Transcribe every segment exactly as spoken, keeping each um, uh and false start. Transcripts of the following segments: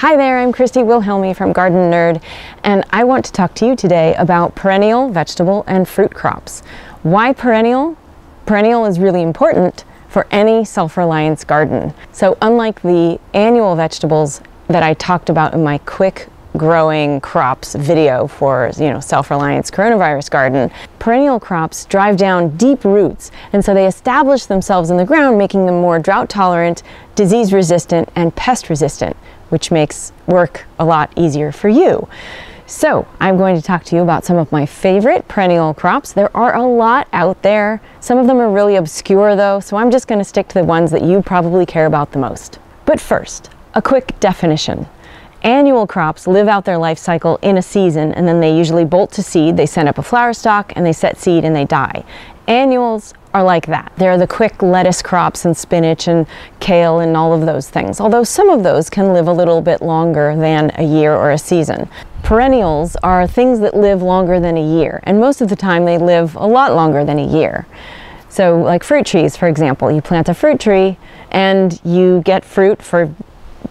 Hi there, I'm Christy Wilhelmi from Gardenerd, and I want to talk to you today about perennial vegetable and fruit crops. Why perennial? Perennial is really important for any self-reliance garden. So unlike the annual vegetables that I talked about in my quick growing crops video for you know self-reliance coronavirus garden, perennial crops drive down deep roots, and so they establish themselves in the ground, making them more drought tolerant, disease resistant, and pest resistant, which makes work a lot easier for you. So I'm going to talk to you about some of my favorite perennial crops. There are a lot out there. Some of them are really obscure though, so I'm just gonna stick to the ones that you probably care about the most. But first, a quick definition. Annual crops live out their life cycle in a season, and then they usually bolt to seed. They send up a flower stalk and they set seed and they die. Annuals are like that. They're the quick lettuce crops and spinach and kale and all of those things, although some of those can live a little bit longer than a year or a season. Perennials are things that live longer than a year, and most of the time they live a lot longer than a year. So like fruit trees, for example, you plant a fruit tree and you get fruit for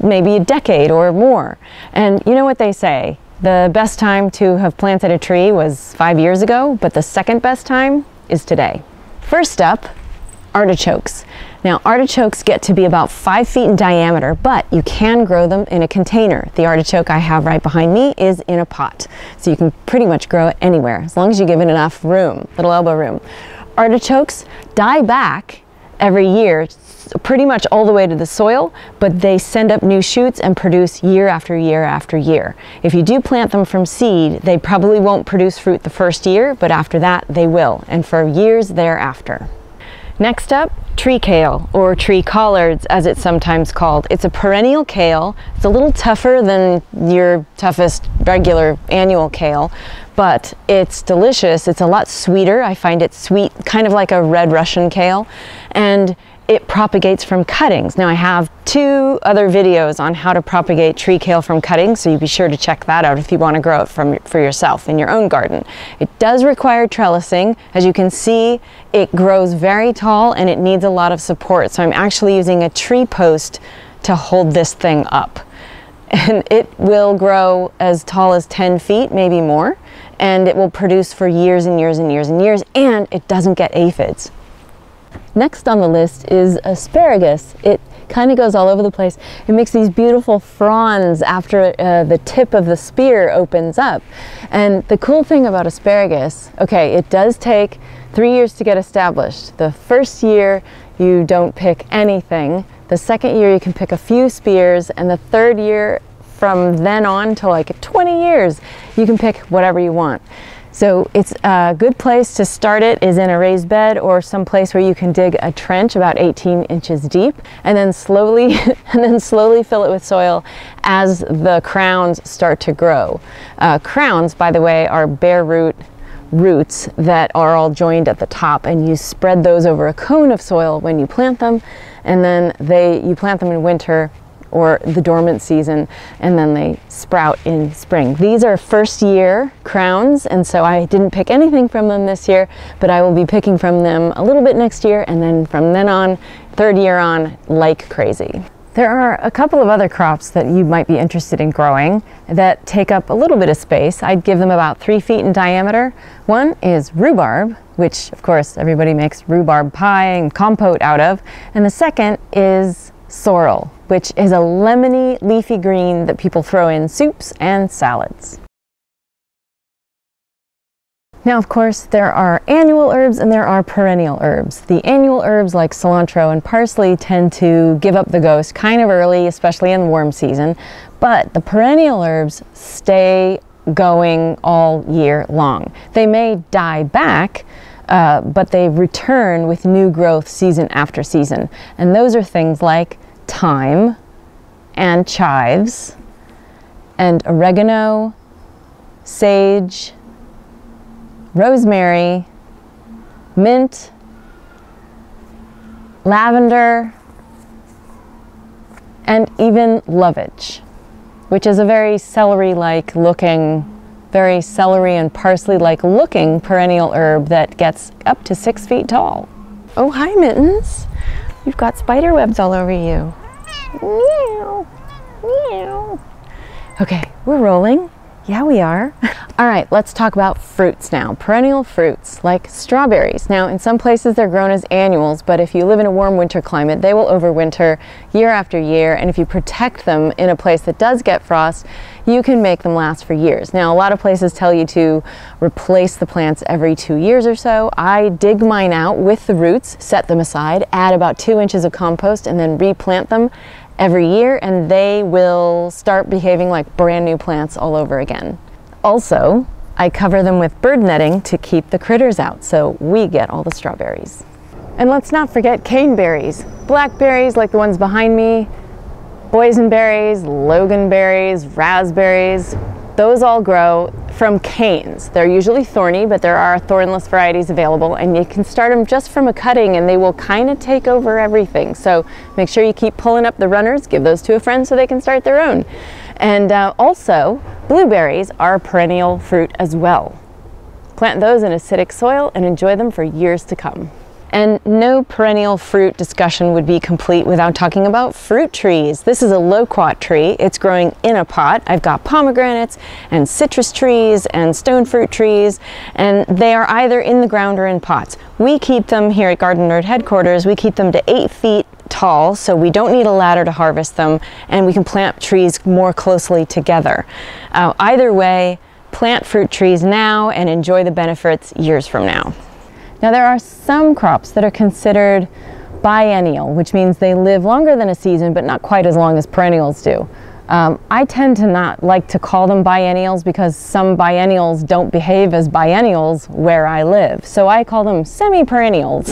maybe a decade or more. And you know what they say? The best time to have planted a tree was five years ago, but the second best time is today. First up, artichokes. Now, artichokes get to be about five feet in diameter, but you can grow them in a container. The artichoke I have right behind me is in a pot, so you can pretty much grow it anywhere, as long as you give it enough room, little elbow room. Artichokes die back every year, pretty much all the way to the soil, but they send up new shoots and produce year after year after year. If you do plant them from seed, they probably won't produce fruit the first year, but after that they will, and for years thereafter. Next up, tree kale, or tree collards as it's sometimes called. It's a perennial kale. It's a little tougher than your toughest regular annual kale, but it's delicious. It's a lot sweeter. I find it sweet, kind of like a red Russian kale, and it propagates from cuttings. Now I have two other videos on how to propagate tree kale from cuttings, so you be sure to check that out if you want to grow it from, for yourself in your own garden. It does require trellising. As you can see, it grows very tall and it needs a lot of support, so I'm actually using a tree post to hold this thing up. And it will grow as tall as ten feet, maybe more, and it will produce for years and years and years and years, and it doesn't get aphids. Next on the list is asparagus. It kind of goes all over the place. It makes these beautiful fronds after uh, the tip of the spear opens up. And the cool thing about asparagus, okay, it does take three years to get established. The first year you don't pick anything. The second year you can pick a few spears, and the third year from then on to like twenty years, you can pick whatever you want. So it's a good place to start it is in a raised bed or some place where you can dig a trench about eighteen inches deep, and then slowly and then slowly fill it with soil as the crowns start to grow. Uh, crowns, by the way, are bare root roots that are all joined at the top, and you spread those over a cone of soil when you plant them, and then they you plant them in winter or the dormant season, and then they sprout in spring. These are first year crowns, and so I didn't pick anything from them this year, but I will be picking from them a little bit next year, and then from then on, third year on, like crazy. There are a couple of other crops that you might be interested in growing that take up a little bit of space. I'd give them about three feet in diameter. One is rhubarb, which of course everybody makes rhubarb pie and compote out of, and the second is sorrel, which is a lemony, leafy green that people throw in soups and salads. Now, of course, there are annual herbs and there are perennial herbs. The annual herbs like cilantro and parsley tend to give up the ghost kind of early, especially in warm season, but the perennial herbs stay going all year long. They may die back, Uh, but they return with new growth season after season. And those are things like thyme and chives and oregano, sage, rosemary, mint, lavender, and even lovage, which is a very celery-like looking very celery and parsley-like looking perennial herb that gets up to six feet tall. Oh, hi, Mittens. You've got spider webs all over you. Meow, meow. Okay, we're rolling. Yeah, we are. All right, let's talk about fruits now. Perennial fruits like strawberries. Now, in some places they're grown as annuals, but if you live in a warm winter climate, they will overwinter year after year. And if you protect them in a place that does get frost, you can make them last for years. Now, a lot of places tell you to replace the plants every two years or so. I dig mine out with the roots, set them aside, add about two inches of compost, and then replant them every year, and they will start behaving like brand new plants all over again. Also, I cover them with bird netting to keep the critters out, so we get all the strawberries. And let's not forget caneberries, blackberries like the ones behind me, boysenberries, loganberries, raspberries. Those all grow from canes. They're usually thorny, but there are thornless varieties available, and you can start them just from a cutting and they will kind of take over everything. So make sure you keep pulling up the runners, give those to a friend so they can start their own. And uh, also, blueberries are a perennial fruit as well. Plant those in acidic soil and enjoy them for years to come. And no perennial fruit discussion would be complete without talking about fruit trees. This is a loquat tree. It's growing in a pot. I've got pomegranates and citrus trees and stone fruit trees, and they are either in the ground or in pots. We keep them here at Gardenerd headquarters. We keep them to eight feet tall, so we don't need a ladder to harvest them, and we can plant trees more closely together. Uh, either way, plant fruit trees now and enjoy the benefits years from now. Now, there are some crops that are considered biennial, which means they live longer than a season, but not quite as long as perennials do. Um, I tend to not like to call them biennials because some biennials don't behave as biennials where I live. So I call them semi-perennials.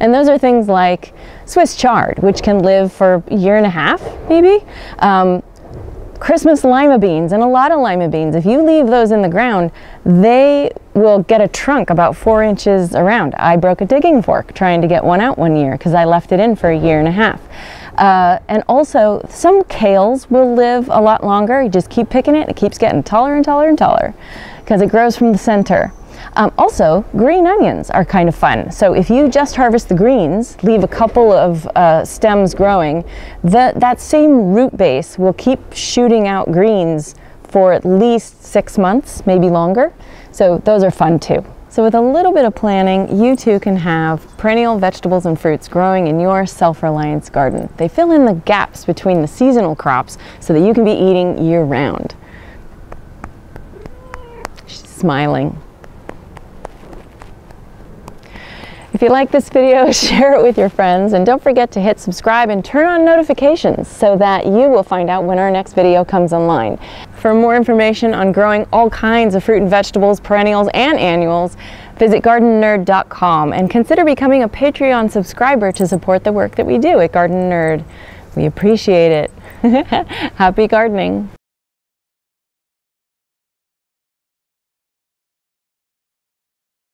And those are things like Swiss chard, which can live for a year and a half, maybe. Um, Christmas lima beans, and a lot of lima beans, if you leave those in the ground, they will get a trunk about four inches around. I broke a digging fork trying to get one out one year because I left it in for a year and a half. Uh, and also, some kales will live a lot longer. You just keep picking it, it keeps getting taller and taller and taller because it grows from the center. Um, also, green onions are kind of fun. So if you just harvest the greens, leave a couple of uh, stems growing, the, that same root base will keep shooting out greens for at least six months, maybe longer. So those are fun too. So with a little bit of planning, you too can have perennial vegetables and fruits growing in your self-reliance garden. They fill in the gaps between the seasonal crops so that you can be eating year-round. She's smiling. If you like this video, share it with your friends, and don't forget to hit subscribe and turn on notifications so that you will find out when our next video comes online. For more information on growing all kinds of fruit and vegetables, perennials and annuals, visit gardenerd dot com and consider becoming a Patreon subscriber to support the work that we do at Gardenerd. We appreciate it. Happy gardening!